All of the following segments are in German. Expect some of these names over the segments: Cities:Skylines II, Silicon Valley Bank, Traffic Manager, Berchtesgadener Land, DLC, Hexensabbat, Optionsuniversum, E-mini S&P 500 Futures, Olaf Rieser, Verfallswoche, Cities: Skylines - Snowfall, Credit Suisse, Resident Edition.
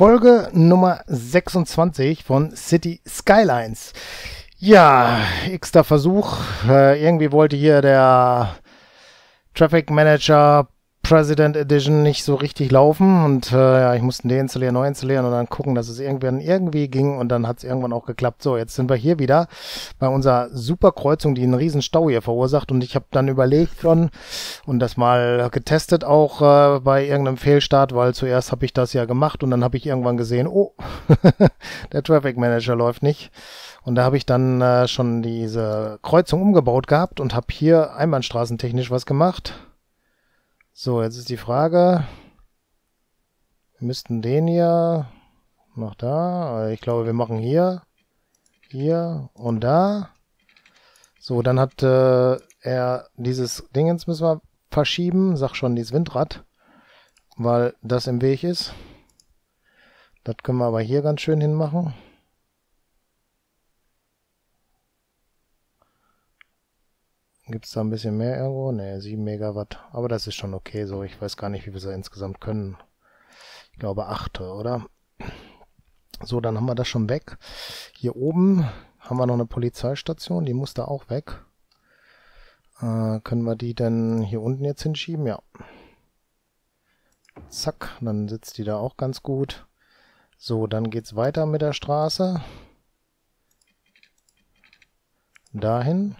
Folge Nummer 26 von City Skylines. Ja, x-ter Versuch. Irgendwie wollte hier der Traffic Manager Resident Edition nicht so richtig laufen und ja, ich musste deinstallieren, neu installieren und dann gucken, dass es irgendwie ging und dann hat es irgendwann auch geklappt. So, jetzt sind wir hier wieder bei unserer super Kreuzung, die einen riesen Stau hier verursacht und ich habe dann überlegt und das mal getestet auch bei irgendeinem Fehlstart, weil zuerst habe ich das ja gemacht und dann habe ich irgendwann gesehen, oh, der Traffic Manager läuft nicht. Und da habe ich dann schon diese Kreuzung umgebaut gehabt und habe hier einbahnstraßentechnisch was gemacht. So, jetzt ist die Frage, wir müssten den hier noch da, ich glaube wir machen hier und da. So, dann hat er dieses Dingens müssen wir verschieben, sag schon dieses Windrad, weil das im Weg ist. Das können wir aber hier ganz schön hinmachen. Gibt es da ein bisschen mehr irgendwo? Ne, 7 Megawatt. Aber das ist schon okay so. Ich weiß gar nicht, wie wir da insgesamt können. Ich glaube 8, oder? So, dann haben wir das schon weg. Hier oben haben wir noch eine Polizeistation. Die muss da auch weg. Können wir die denn hier unten jetzt hinschieben? Ja. Zack, dann sitzt die da auch ganz gut. So, dann geht es weiter mit der Straße. Dahin.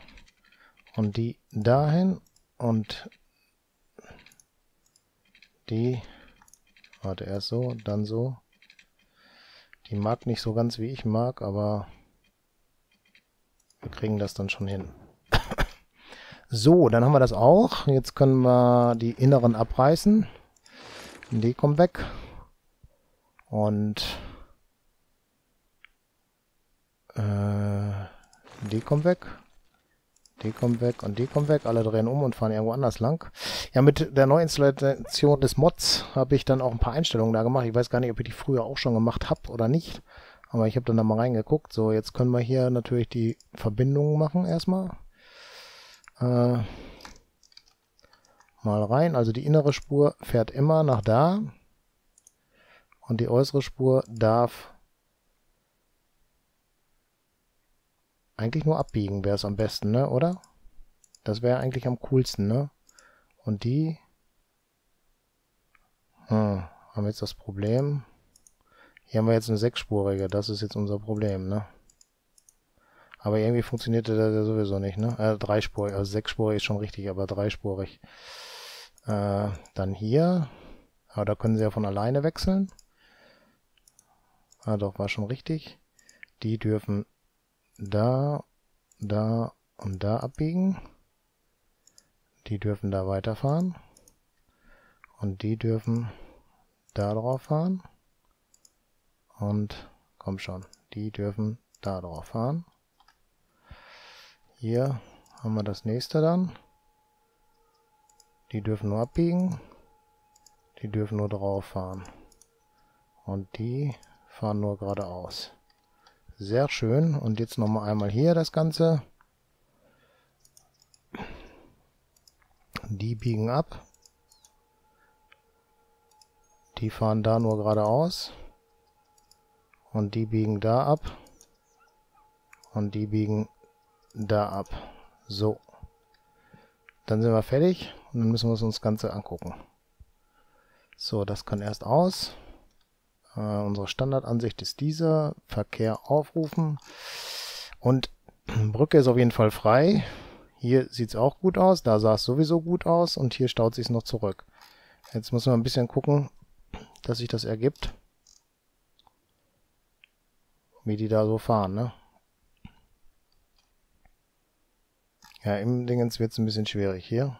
Und die dahin und die, warte, erst so, dann so. Die mag nicht so ganz, wie ich mag, aber wir kriegen das dann schon hin. So, dann haben wir das auch. Jetzt können wir die inneren abreißen. Die kommt weg. Und die kommt weg. Die kommt weg und die kommt weg. Alle drehen um und fahren irgendwo anders lang. Ja, mit der Neuinstallation des Mods habe ich dann auch ein paar Einstellungen da gemacht. Ich weiß gar nicht, ob ich die früher auch schon gemacht habe oder nicht. Aber ich habe dann da mal reingeguckt. So, jetzt können wir hier natürlich die Verbindungen machen erstmal. Mal rein. Also die innere Spur fährt immer nach da. Und die äußere Spur darf eigentlich nur abbiegen wäre es am besten, ne? Oder? Das wäre eigentlich am coolsten, ne? Und die haben jetzt das Problem. Hier haben wir jetzt eine sechsspurige. Das ist jetzt unser Problem, ne? Aber irgendwie funktionierte das ja sowieso nicht, ne? Dreispurig, also sechsspurig ist schon richtig, aber dreispurig. Dann hier. Aber da können sie ja von alleine wechseln. Ah, doch, war schon richtig. Die dürfen da, da und da abbiegen. Die dürfen da weiterfahren. Und die dürfen da drauf fahren. Und komm schon, die dürfen da drauf fahren. Hier haben wir das nächste dann. Die dürfen nur abbiegen. Die dürfen nur drauf fahren. Und die fahren nur geradeaus. Sehr schön. Und jetzt nochmal einmal hier das Ganze. Die biegen ab. Die fahren da nur geradeaus. Und die biegen da ab. Und die biegen da ab. So. Dann sind wir fertig. Und dann müssen wir uns das Ganze angucken. So, das kann erst aus. Unsere Standardansicht ist diese, Verkehr aufrufen und Brücke ist auf jeden Fall frei. Hier sieht es auch gut aus, da sah es sowieso gut aus und hier staut sich es noch zurück. Jetzt müssen wir ein bisschen gucken, dass sich das ergibt, wie die da so fahren, ne? Ja, im Dingens wird es ein bisschen schwierig hier.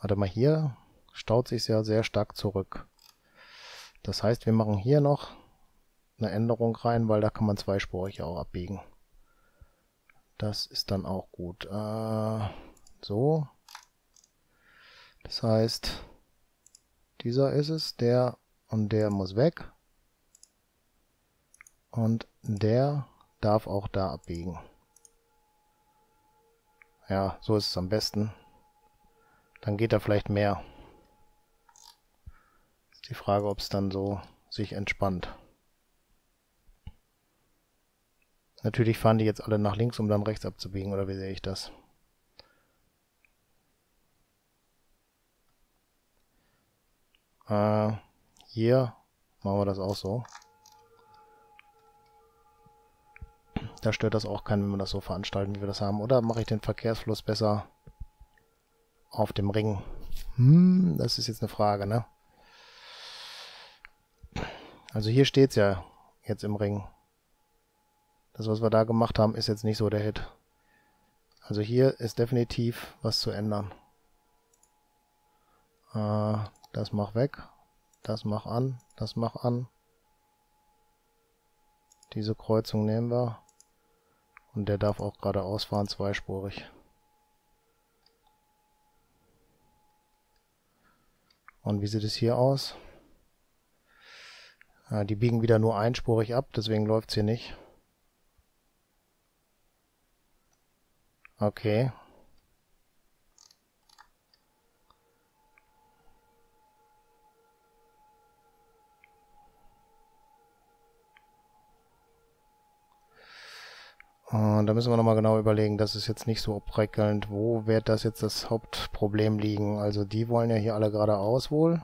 Warte mal, hier staut sich ja sehr stark zurück. Das heißt, wir machen hier noch eine Änderung rein, weil da kann man zweispurig auch abbiegen. Das ist dann auch gut. So. Das heißt, dieser ist es, der und der muss weg. Und der darf auch da abbiegen. Ja, so ist es am besten. Dann geht da vielleicht mehr. Die Frage, ob es dann so sich entspannt. Natürlich fahren die jetzt alle nach links, um dann rechts abzubiegen, oder wie sehe ich das? Hier machen wir das auch so. Da stört das auch keinen, wenn wir das so veranstalten, wie wir das haben. Oder mache ich den Verkehrsfluss besser auf dem Ring? Das ist jetzt eine Frage, ne? Also hier steht es ja jetzt im Ring. Das, was wir da gemacht haben, ist jetzt nicht so der Hit. Also hier ist definitiv was zu ändern. Das mach weg. Das mach an. Das mach an. Diese Kreuzung nehmen wir. Und der darf auch geradeaus fahren, zweispurig. Und wie sieht es hier aus? Die biegen wieder nur einspurig ab, deswegen läuft es hier nicht. Okay. Und da müssen wir nochmal genau überlegen, das ist jetzt nicht so prickelnd. Wo wird das jetzt das Hauptproblem liegen? Also die wollen ja hier alle geradeaus wohl.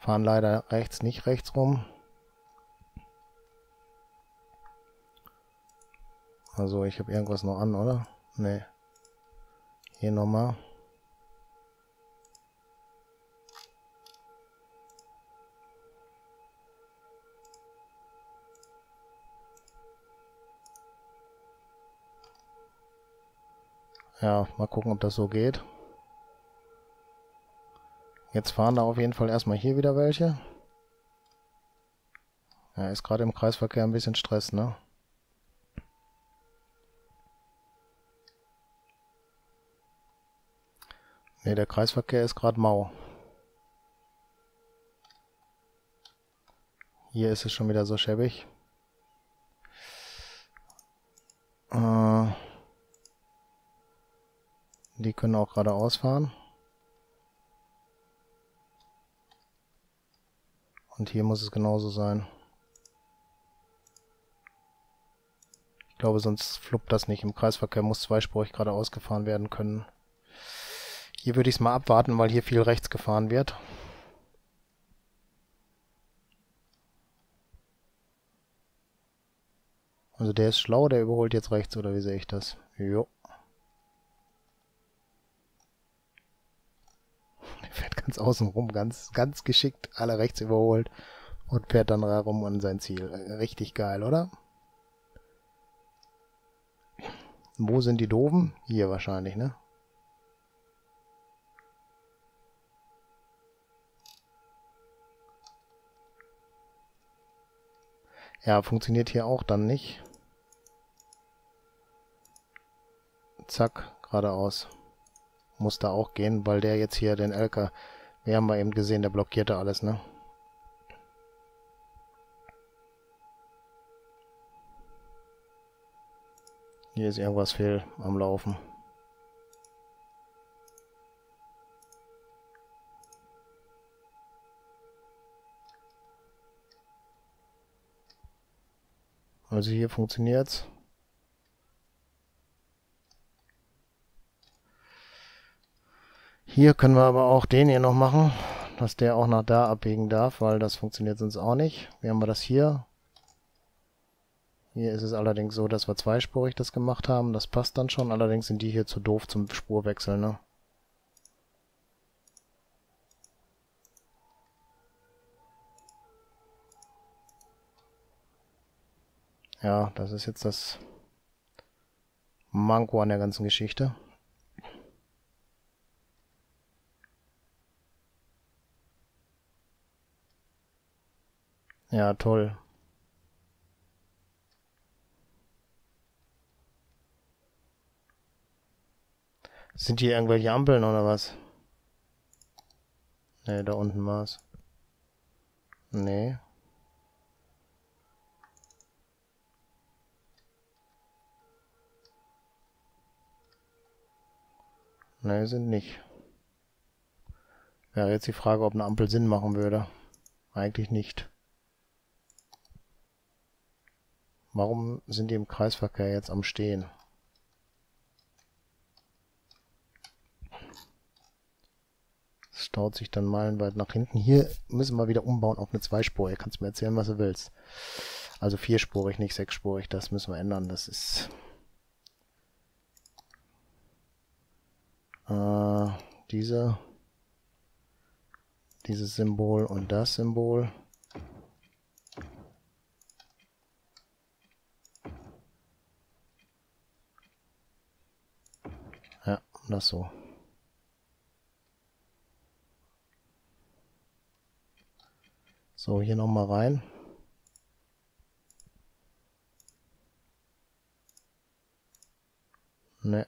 Fahren leider rechts, nicht rechts rum. Also ich habe irgendwas noch an, oder? Nee. Hier nochmal. Ja, mal gucken, ob das so geht. Jetzt fahren da auf jeden Fall erstmal hier wieder welche. Ja, ist gerade im Kreisverkehr ein bisschen Stress, ne? Ne, der Kreisverkehr ist gerade mau. Hier ist es schon wieder so schäbig. Die können auch geradeaus fahren. Und hier muss es genauso sein. Ich glaube, sonst fluppt das nicht. Im Kreisverkehr muss zweispurig geradeaus gefahren werden können. Hier würde ich es mal abwarten, weil hier viel rechts gefahren wird. Also der ist schlau, der überholt jetzt rechts, oder wie sehe ich das? Jo. Fährt ganz außen rum, ganz geschickt, alle rechts überholt und fährt dann rum an sein Ziel. Richtig geil, oder? Wo sind die Doofen? Hier wahrscheinlich, ne? Ja, funktioniert hier auch dann nicht. Zack, geradeaus. Muss da auch gehen, weil der jetzt hier den Elker, wir haben ja eben gesehen, der blockierte alles, ne? Hier ist irgendwas fehl am Laufen. Also hier funktioniert's. Hier können wir aber auch den hier noch machen, dass der auch nach da abbiegen darf, weil das funktioniert sonst auch nicht. Wie haben wir das hier? Hier ist es allerdings so, dass wir zweispurig das gemacht haben. Das passt dann schon. Allerdings sind die hier zu doof zum Spurwechsel, ne? Ja, das ist jetzt das Manko an der ganzen Geschichte. Ja, toll. Sind hier irgendwelche Ampeln oder was? Ne, da unten war's. Ne. Ne, sind nicht. Wäre jetzt die Frage, ob eine Ampel Sinn machen würde. Eigentlich nicht. Warum sind die im Kreisverkehr jetzt am Stehen? Es staut sich dann meilenweit nach hinten. Hier müssen wir wieder umbauen auf eine Zweispurige. Kannst du mir erzählen, was du willst. Also vierspurig, nicht sechsspurig. Das müssen wir ändern. Das ist... dieses Symbol und das Symbol. Ja, das so. So, hier nochmal rein. Ne.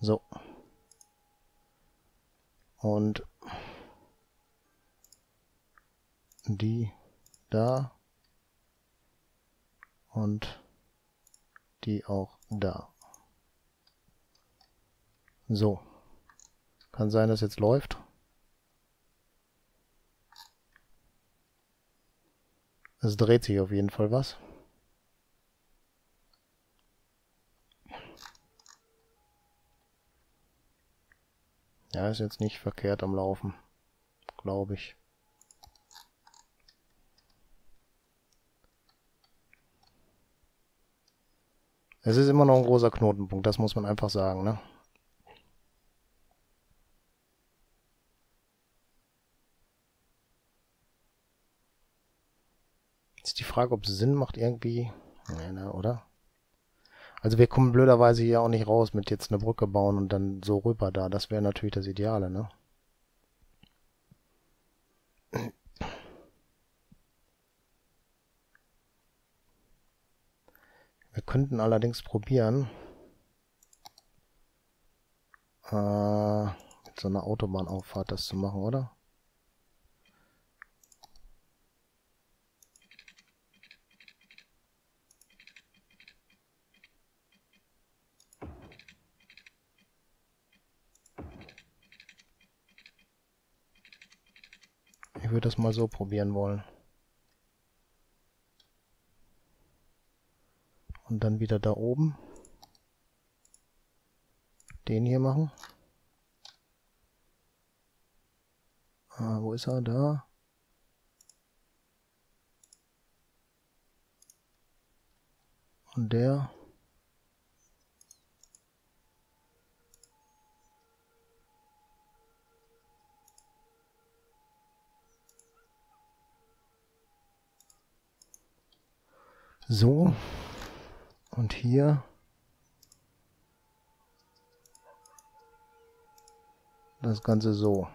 So. Und die da und die auch da. So. Kann sein, dass jetzt läuft. Es dreht sich auf jeden Fall was. Ja, ist jetzt nicht verkehrt am Laufen, glaube ich. Es ist immer noch ein großer Knotenpunkt, das muss man einfach sagen, ne? Ist die Frage, ob es Sinn macht irgendwie. Nee, ne, oder? Also wir kommen blöderweise hier auch nicht raus mit jetzt eine Brücke bauen und dann so rüber da. Das wäre natürlich das Ideale, ne? Wir könnten allerdings probieren, mit so einer Autobahnauffahrt das zu machen, oder? Ich würde das mal so probieren wollen. Und dann wieder da oben. Den hier machen. Ah, wo ist er? Da. Und der. So, und hier das Ganze so.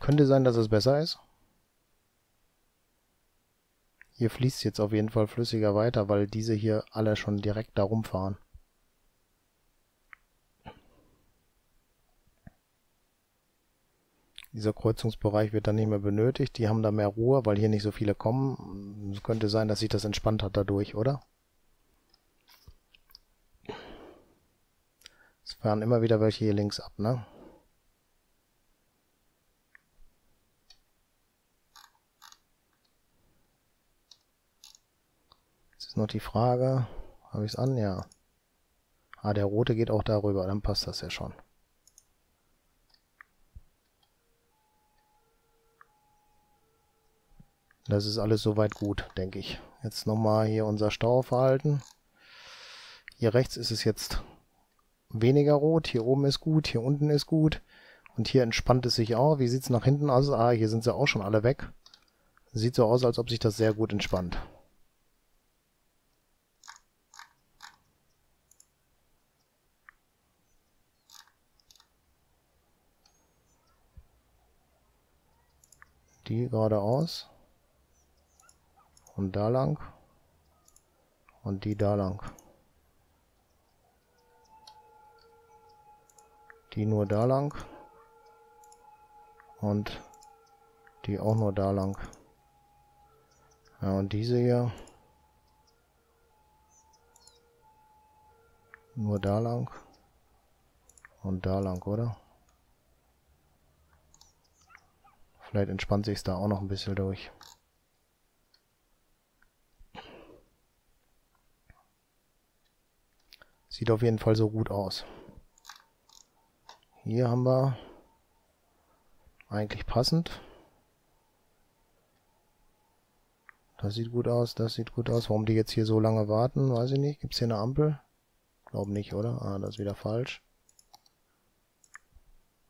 Könnte sein, dass es besser ist. Hier fließt es jetzt auf jeden Fall flüssiger weiter, weil diese hier alle schon direkt da rumfahren. Dieser Kreuzungsbereich wird dann nicht mehr benötigt. Die haben da mehr Ruhe, weil hier nicht so viele kommen. Es könnte sein, dass sich das entspannt hat dadurch, oder? Es fahren immer wieder welche hier links ab, ne? Jetzt ist noch die Frage, habe ich es an? Ja. Ah, der rote geht auch darüber, dann passt das ja schon. Das ist alles soweit gut, denke ich. Jetzt nochmal hier unser Stau verhalten. Hier rechts ist es jetzt weniger rot. Hier oben ist gut, hier unten ist gut. Und hier entspannt es sich auch. Wie sieht es nach hinten aus? Ah, hier sind sie auch schon alle weg. Sieht so aus, als ob sich das sehr gut entspannt. Die geradeaus. Und da lang. Und die da lang. Die nur da lang. Und die auch nur da lang. Ja, und diese hier. Nur da lang. Und da lang, oder? Vielleicht entspannt sich es da auch noch ein bisschen durch. Sieht auf jeden Fall so gut aus. Hier haben wir eigentlich passend. Das sieht gut aus, das sieht gut aus. Warum die jetzt hier so lange warten, weiß ich nicht. Gibt es hier eine Ampel? Glaube nicht, oder? Ah, das ist wieder falsch.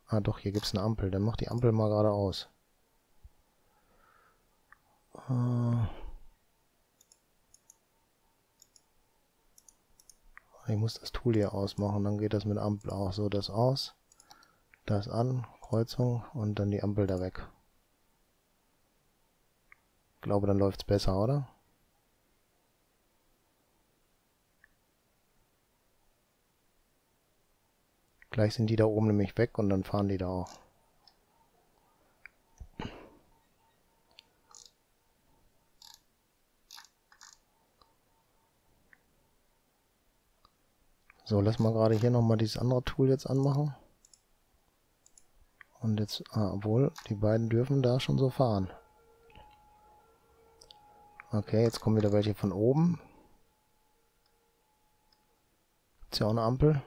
Ah doch, hier gibt es eine Ampel. Dann mach die Ampel mal gerade aus. Ich muss das Tool hier ausmachen, dann geht das mit Ampel auch so. Das aus, das an, Kreuzung und dann die Ampel da weg. Ich glaube, dann läuft es besser, oder? Gleich sind die da oben nämlich weg und dann fahren die da auch. So, lass mal gerade hier nochmal dieses andere Tool jetzt anmachen. Und jetzt, obwohl, die beiden dürfen da schon so fahren. Okay, jetzt kommen wieder welche von oben. Ist ja auch eine Ampel.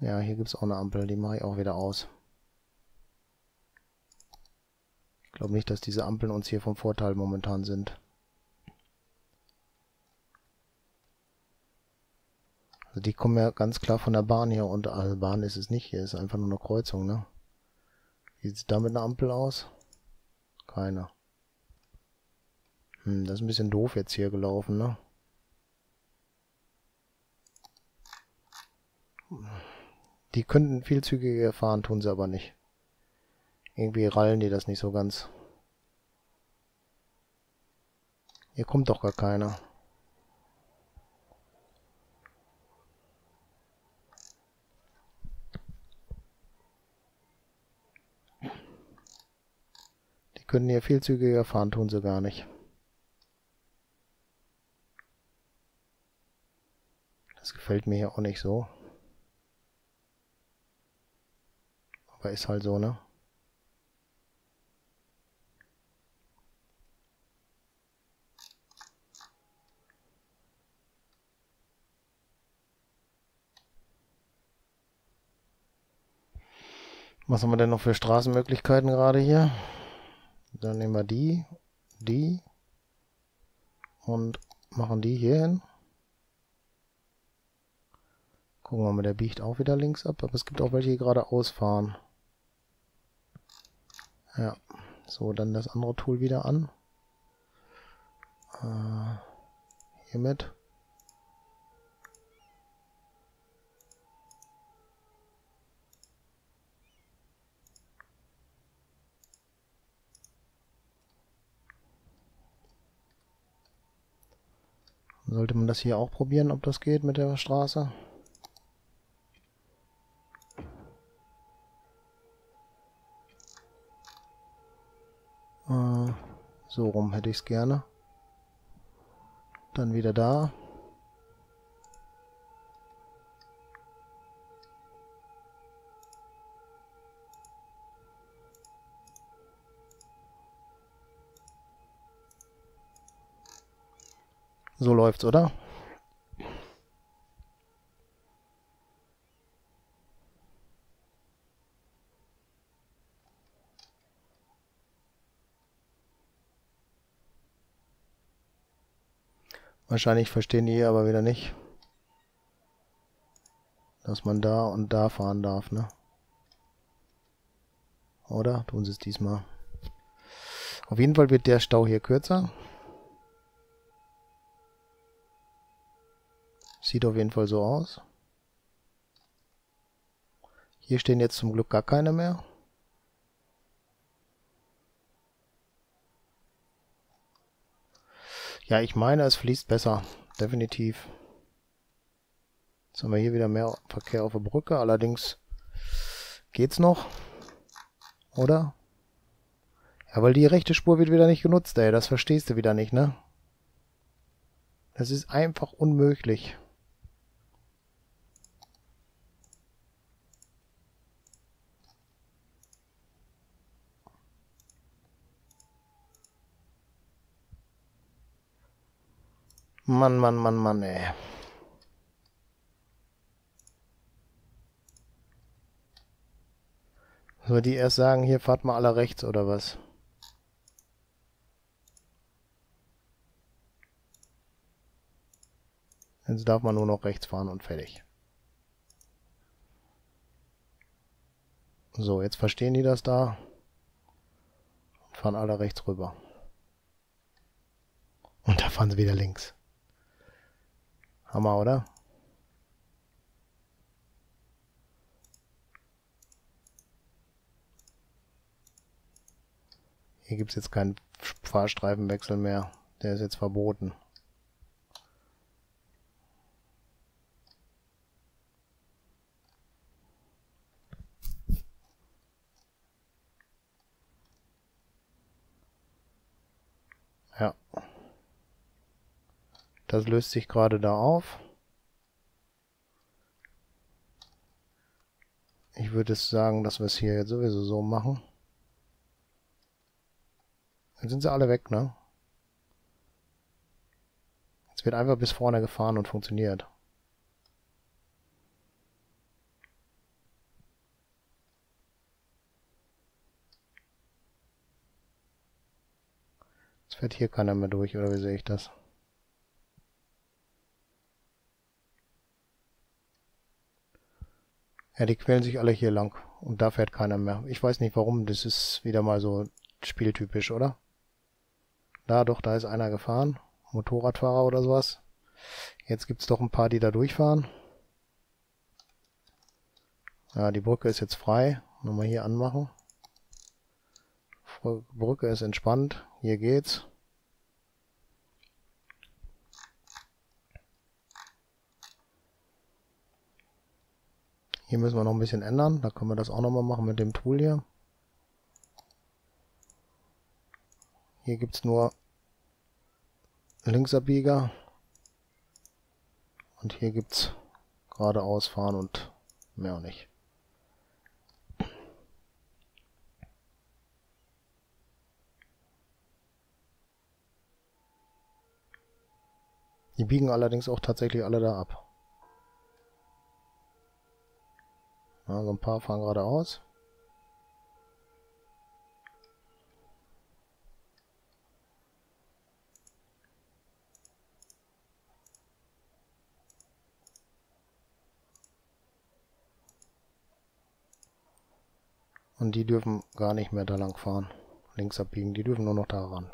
Ja, hier gibt es auch eine Ampel, die mache ich auch wieder aus. Ich glaube nicht, dass diese Ampeln uns hier vom Vorteil momentan sind. Also die kommen ja ganz klar von der Bahn hier und also Bahn ist es nicht, hier ist einfach nur eine Kreuzung, ne? Wie sieht es da mit einer Ampel aus? Keine. Das ist ein bisschen doof jetzt hier gelaufen, ne? Die könnten viel zügiger fahren, tun sie aber nicht. Irgendwie rallen die das nicht so ganz. Hier kommt doch gar keiner. Die können hier viel zügiger fahren, tun sie gar nicht. Das gefällt mir hier auch nicht so. Aber ist halt so, ne? Was haben wir denn noch für Straßenmöglichkeiten gerade hier? Dann nehmen wir die, die und machen die hier hin. Gucken wir mal, der biegt auch wieder links ab, aber es gibt auch welche, die geradeaus fahren. Ja, so, dann das andere Tool wieder an. Hiermit. Sollte man das hier auch probieren, ob das geht mit der Straße? So rum hätte ich es gerne. Dann wieder da. So läuft's, oder? Wahrscheinlich verstehen die aber wieder nicht, dass man da und da fahren darf, ne? Oder? Tun sie es diesmal. Auf jeden Fall wird der Stau hier kürzer. Sieht auf jeden Fall so aus. Hier stehen jetzt zum Glück gar keine mehr. Ja, ich meine, es fließt besser. Definitiv. Jetzt haben wir hier wieder mehr Verkehr auf der Brücke. Allerdings geht's noch. Oder? Ja, weil die rechte Spur wird wieder nicht genutzt, ey. Das verstehst du wieder nicht, ne? Das ist einfach unmöglich. Mann, Mann, Mann, Mann, ey. Soll die erst sagen, hier fahrt mal alle rechts oder was? Jetzt darf man nur noch rechts fahren und fertig. So, jetzt verstehen die das da und fahren alle rechts rüber. Und da fahren sie wieder links. Hammer, oder? Hier gibt es jetzt keinen Fahrstreifenwechsel mehr. Der ist jetzt verboten. Ja. Das löst sich gerade da auf. Ich würde sagen, dass wir es hier jetzt sowieso so machen. Dann sind sie alle weg, ne? Jetzt wird einfach bis vorne gefahren und funktioniert. Jetzt fährt hier keiner mehr durch, oder wie sehe ich das? Ja, die quälen sich alle hier lang und da fährt keiner mehr. Ich weiß nicht warum, das ist wieder mal so spieltypisch, oder? Da doch, da ist einer gefahren. Motorradfahrer oder sowas. Jetzt gibt es doch ein paar, die da durchfahren. Ja, die Brücke ist jetzt frei. Nochmal hier anmachen. Brücke ist entspannt. Hier geht's. Hier müssen wir noch ein bisschen ändern. Da können wir das auch nochmal machen mit dem Tool hier. Hier gibt es nur Linksabbieger und hier gibt es geradeaus fahren und mehr auch nicht. Die biegen allerdings auch tatsächlich alle da ab. Ja, so ein paar fahren geradeaus. Und die dürfen gar nicht mehr da lang fahren. Links abbiegen, die dürfen nur noch da ran.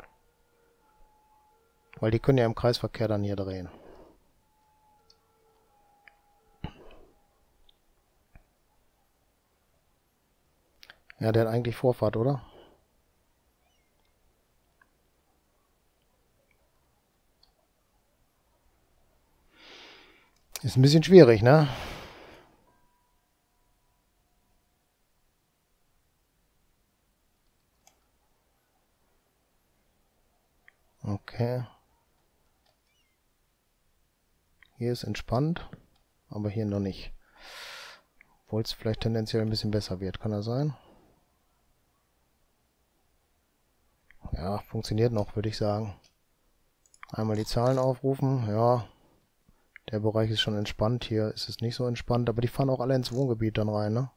Weil die können ja im Kreisverkehr dann hier drehen. Ja, der hat eigentlich Vorfahrt, oder? Ist ein bisschen schwierig, ne? Okay. Hier ist entspannt, aber hier noch nicht. Obwohl es vielleicht tendenziell ein bisschen besser wird, kann das sein? Ja, funktioniert noch, würde ich sagen. Einmal die Zahlen aufrufen, ja. Der Bereich ist schon entspannt, hier ist es nicht so entspannt, aber die fahren auch alle ins Wohngebiet dann rein, ne?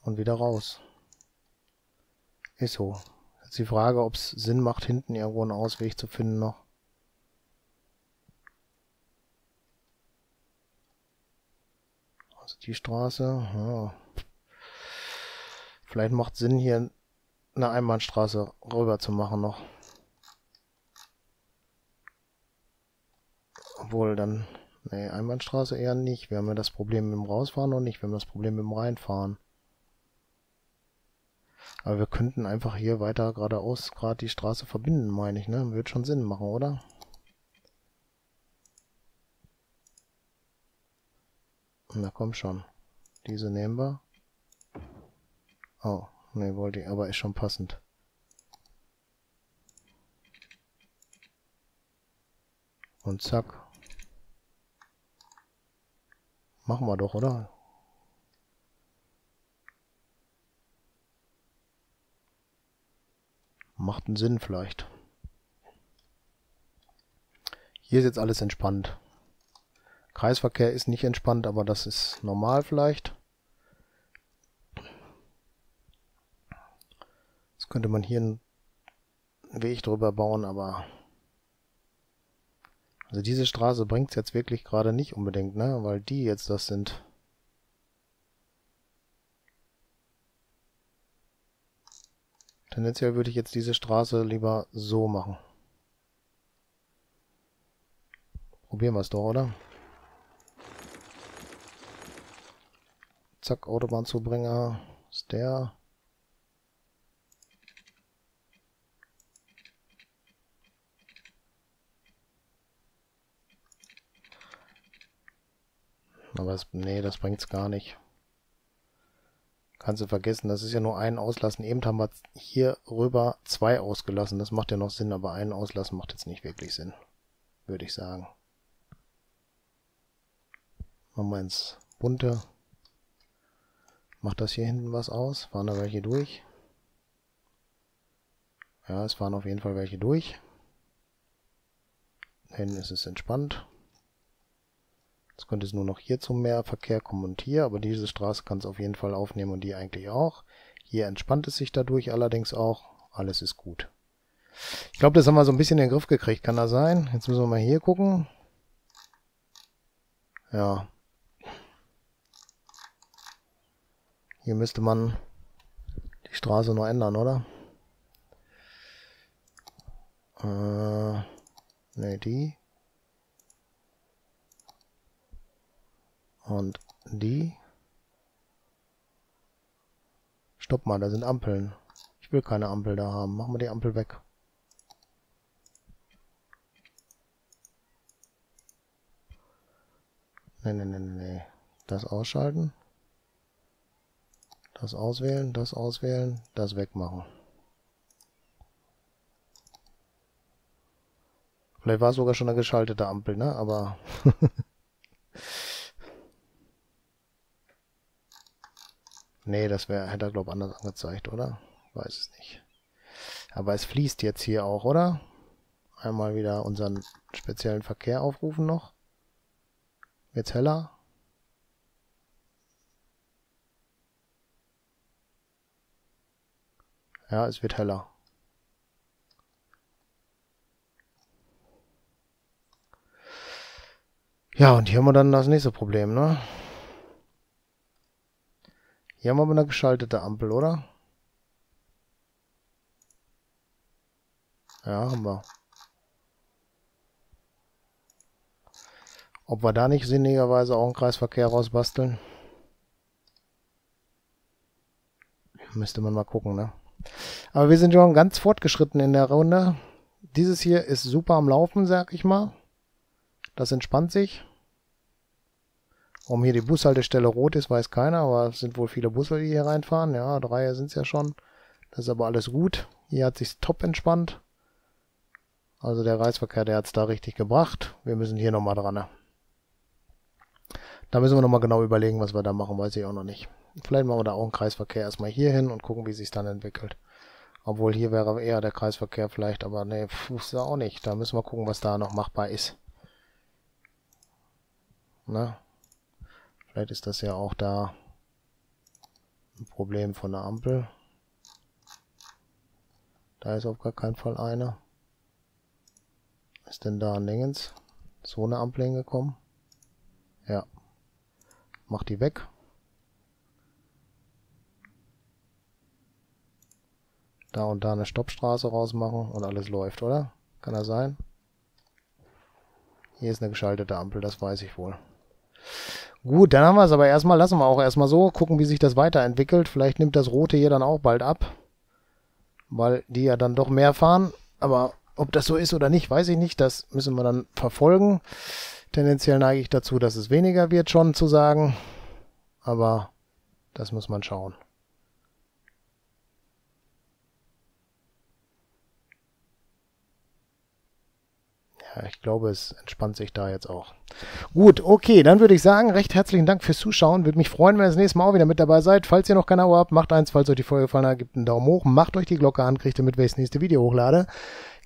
Und wieder raus. Ist so. Jetzt die Frage, ob es Sinn macht, hinten irgendwo einen Ausweg zu finden noch. Also die Straße. Ja. Vielleicht macht es Sinn, hier eine Einbahnstraße rüber zu machen noch. Obwohl dann... Nee, Einbahnstraße eher nicht. Wir haben ja das Problem mit dem Rausfahren noch nicht. Wir haben das Problem mit dem Reinfahren. Aber wir könnten einfach hier weiter geradeaus gerade die Straße verbinden, meine ich, ne? Wird schon Sinn machen, oder? Na komm schon. Diese nehmen wir. Oh, ne, wollte ich, aber ist schon passend. Und zack. Machen wir doch, oder? Macht einen Sinn vielleicht. Hier ist jetzt alles entspannt. Kreisverkehr ist nicht entspannt, aber das ist normal vielleicht. Jetzt könnte man hier einen Weg drüber bauen, aber... Also diese Straße bringt es jetzt wirklich gerade nicht unbedingt, ne? Weil die jetzt das sind. Tendenziell würde ich jetzt diese Straße lieber so machen. Probieren wir es doch, oder? Zack, Autobahnzubringer ist der. Aber es, nee, das bringt's gar nicht. Kannst du vergessen, das ist ja nur ein Auslassen. Eben haben wir hier rüber 2 ausgelassen. Das macht ja noch Sinn, aber ein Auslassen macht jetzt nicht wirklich Sinn, würde ich sagen. Machen wir ins Bunte. Macht das hier hinten was aus? Fahren da welche durch? Ja, es fahren auf jeden Fall welche durch. Da hinten ist es entspannt. Jetzt könnte es nur noch hier zum Mehrverkehr kommen und hier, aber diese Straße kann es auf jeden Fall aufnehmen und die eigentlich auch. Hier entspannt es sich dadurch allerdings auch. Alles ist gut. Ich glaube, das haben wir so ein bisschen in den Griff gekriegt. Kann das sein? Jetzt müssen wir mal hier gucken. Ja. Hier müsste man die Straße noch ändern, oder? Ne, die. Und die. Stopp mal, da sind Ampeln. Ich will keine Ampel da haben. Machen wir die Ampel weg. Ne, ne, ne, ne. Das ausschalten. Das auswählen, das auswählen, das wegmachen. Vielleicht war es sogar schon eine geschaltete Ampel, ne? Aber... nee, das wäre, hätte er, glaube ich, anders angezeigt, oder? Weiß es nicht. Aber es fließt jetzt hier auch, oder? Einmal wieder unseren speziellen Verkehr aufrufen noch. Jetzt heller. Ja, es wird heller. Ja, und hier haben wir dann das nächste Problem, ne? Hier haben wir aber eine geschaltete Ampel, oder? Ja, haben wir. Ob wir da nicht sinnigerweise auch einen Kreisverkehr rausbasteln? Müsste man mal gucken, ne? Aber wir sind schon ganz fortgeschritten in der Runde. Dieses hier ist super am Laufen, sag ich mal. Das entspannt sich. Warum hier die Bushaltestelle rot ist, weiß keiner, aber es sind wohl viele Busse, die hier reinfahren. Ja, 3 sind es ja schon. Das ist aber alles gut. Hier hat sich's top entspannt. Also der Kreisverkehr, der hat es da richtig gebracht. Wir müssen hier nochmal dran. Ne? Da müssen wir nochmal genau überlegen, was wir da machen, weiß ich auch noch nicht. Vielleicht machen wir da auch einen Kreisverkehr erstmal hier hin und gucken, wie es sich dann entwickelt. Obwohl hier wäre eher der Kreisverkehr vielleicht, aber ne, ist ja auch nicht. Da müssen wir gucken, was da noch machbar ist. Ne? Vielleicht ist das ja auch da ein Problem von der Ampel. Da ist auf gar keinen Fall eine. Ist denn da nirgends so eine Ampel hingekommen? Ja. Mach die weg. Da und da eine Stoppstraße rausmachen und alles läuft, oder? Kann das sein? Hier ist eine geschaltete Ampel, das weiß ich wohl. Gut, dann haben wir es aber erstmal. Lassen wir auch erstmal so. Gucken, wie sich das weiterentwickelt. Vielleicht nimmt das Rote hier dann auch bald ab. Weil die ja dann doch mehr fahren. Aber ob das so ist oder nicht, weiß ich nicht. Das müssen wir dann verfolgen. Tendenziell neige ich dazu, dass es weniger wird, schon zu sagen. Aber das muss man schauen. Ja, ich glaube, es entspannt sich da jetzt auch. Gut, okay, dann würde ich sagen, recht herzlichen Dank fürs Zuschauen. Würde mich freuen, wenn ihr das nächste Mal auch wieder mit dabei seid. Falls ihr noch kein Abo habt, macht eins. Falls euch die Folge gefallen hat, gebt einen Daumen hoch. Macht euch die Glocke an, kriegt ihr mit, wenn ich das nächste Video hochlade.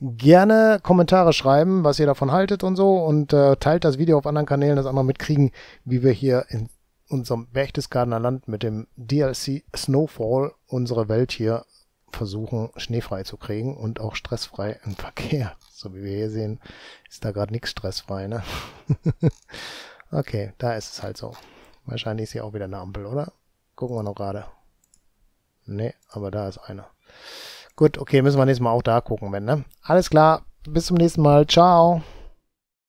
Gerne Kommentare schreiben, was ihr davon haltet und so. Und teilt das Video auf anderen Kanälen, dass andere mitkriegen, wie wir hier in unserem Berchtesgadener Land mit dem DLC Snowfall unsere Welt hier versuchen, schneefrei zu kriegen und auch stressfrei im Verkehr. So wie wir hier sehen, ist da gerade nichts stressfrei, ne? Okay, da ist es halt so. Wahrscheinlich ist hier auch wieder eine Ampel, oder? Gucken wir noch gerade. Ne, aber da ist eine. Gut, okay, müssen wir nächstes Mal auch da gucken, wenn, ne? Alles klar, bis zum nächsten Mal. Ciao!